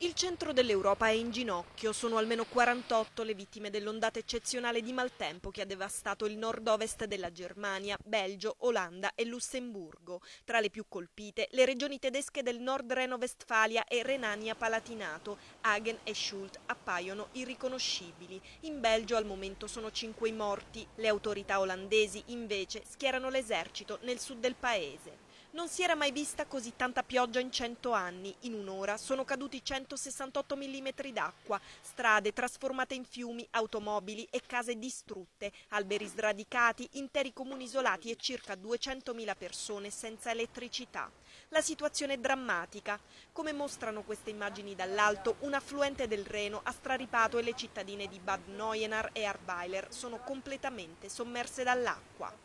Il centro dell'Europa è in ginocchio, sono almeno 48 le vittime dell'ondata eccezionale di maltempo che ha devastato il nord-ovest della Germania, Belgio, Olanda e Lussemburgo. Tra le più colpite le regioni tedesche del Nord-Reno-Vestfalia e Renania-Palatinato, Hagen e Schuld appaiono irriconoscibili. In Belgio al momento sono 5 i morti, le autorità olandesi invece schierano l'esercito nel sud del paese. Non si era mai vista così tanta pioggia in 100 anni. In un'ora sono caduti 168 mm d'acqua, strade trasformate in fiumi, automobili e case distrutte, alberi sradicati, interi comuni isolati e circa 200.000 persone senza elettricità. La situazione è drammatica. Come mostrano queste immagini dall'alto, un affluente del Reno ha straripato e le cittadine di Bad Neuenahr e Arweiler sono completamente sommerse dall'acqua.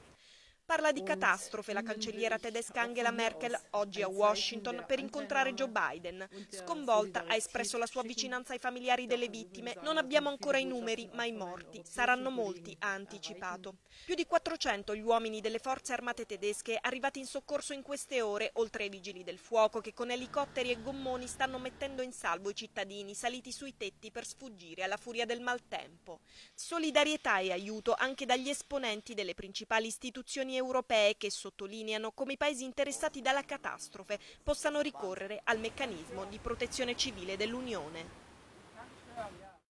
Parla di catastrofe la cancelliera tedesca Angela Merkel oggi a Washington per incontrare Joe Biden. Sconvolta ha espresso la sua vicinanza ai familiari delle vittime. Non abbiamo ancora i numeri, ma i morti saranno molti, ha anticipato. Più di 400 gli uomini delle forze armate tedesche arrivati in soccorso in queste ore, oltre ai vigili del fuoco che con elicotteri e gommoni stanno mettendo in salvo i cittadini saliti sui tetti per sfuggire alla furia del maltempo. Solidarietà e aiuto anche dagli esponenti delle principali istituzioni europee che sottolineano come i paesi interessati dalla catastrofe possano ricorrere al meccanismo di protezione civile dell'Unione.